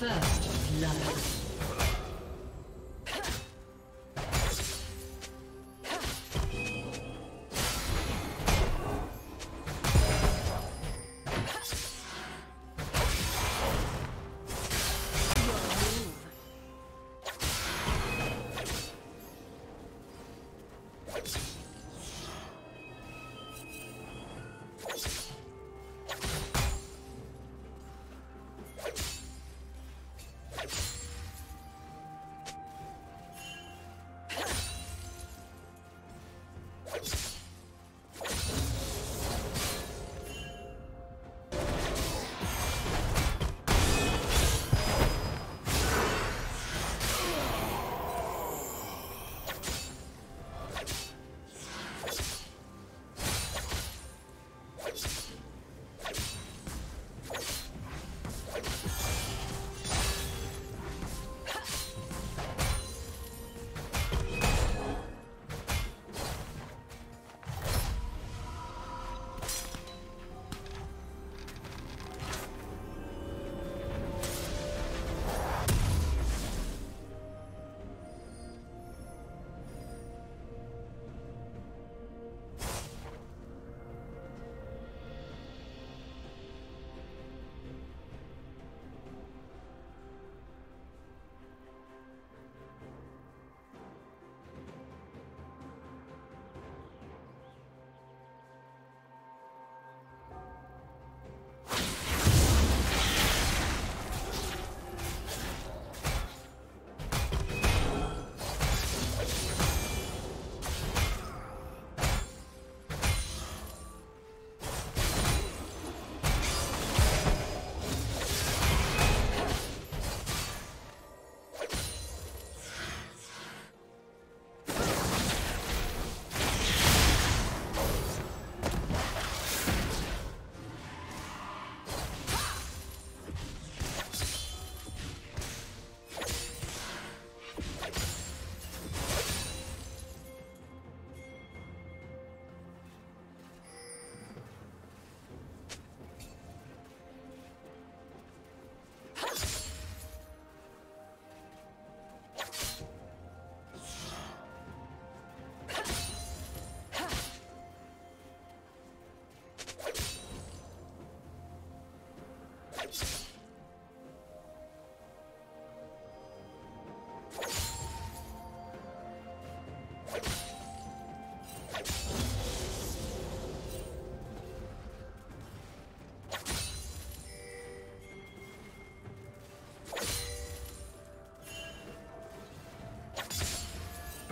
First love.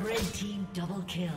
Red team double kill.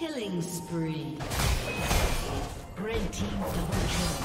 Killing spree. Red team double kill.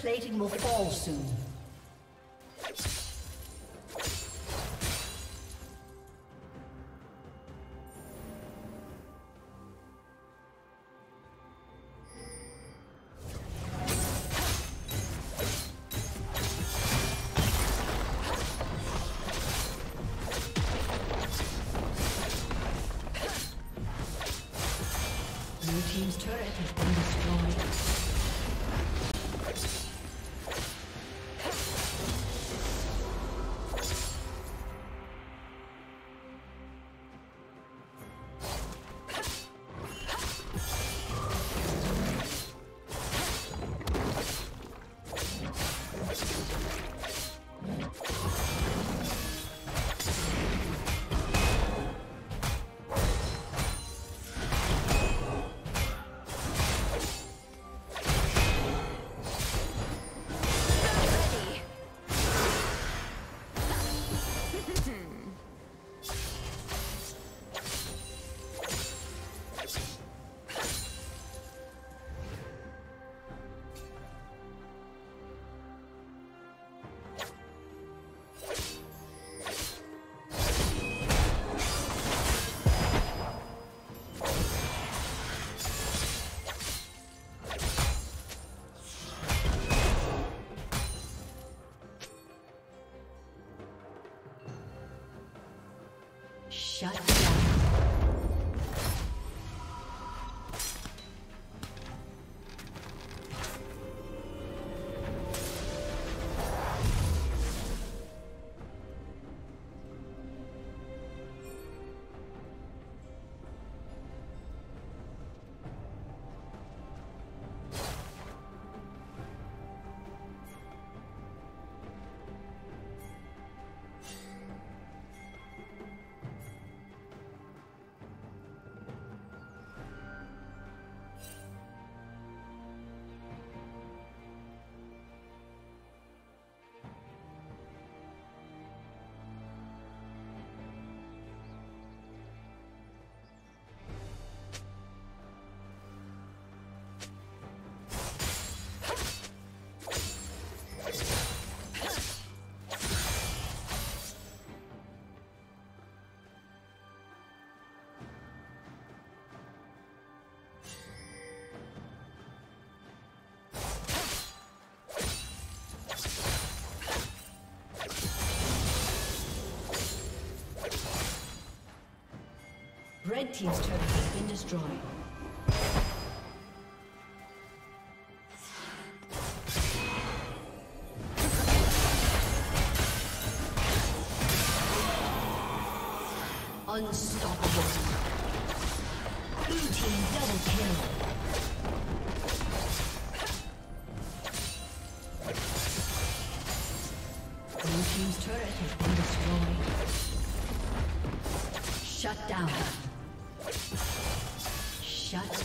Plating will fall soon. Blue team's turret has been destroyed. Shut down. Red team's turret has been destroyed. Unstoppable. Blue team double kill. Blue team's turret has been destroyed. Shut down. Shut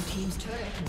Team's turret has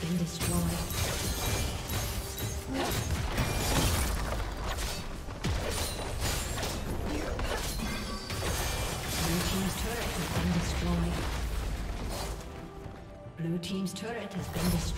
been destroyed. Blue team's turret has been destroyed. Blue team's turret has been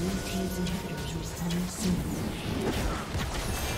Blue team's inhibitors respond soon.